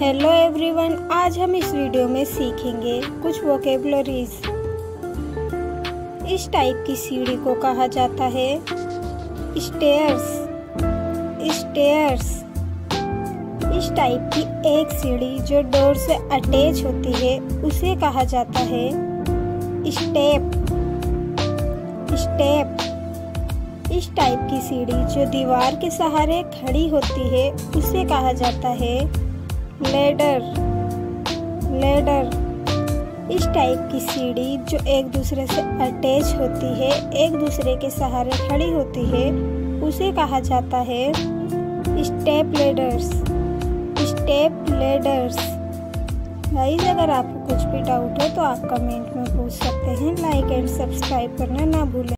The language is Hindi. हेलो एवरीवन, आज हम इस वीडियो में सीखेंगे कुछ वोकेबुलरीज। इस टाइप की सीढ़ी को कहा जाता है स्टेयर्स। स्टेयर्स इस टाइप की एक सीढ़ी जो डोर से अटैच होती है उसे कहा जाता है स्टेप। इस टाइप की सीढ़ी जो दीवार के सहारे खड़ी होती है उसे कहा जाता है लैडर। इस टाइप की सीढ़ी जो एक दूसरे से अटैच होती है, एक दूसरे के सहारे खड़ी होती है, उसे कहा जाता है स्टेप लेडर्स। गाइस, अगर आपको कुछ भी डाउट हो तो आप कमेंट में पूछ सकते हैं। लाइक एंड सब्सक्राइब करना ना भूलें।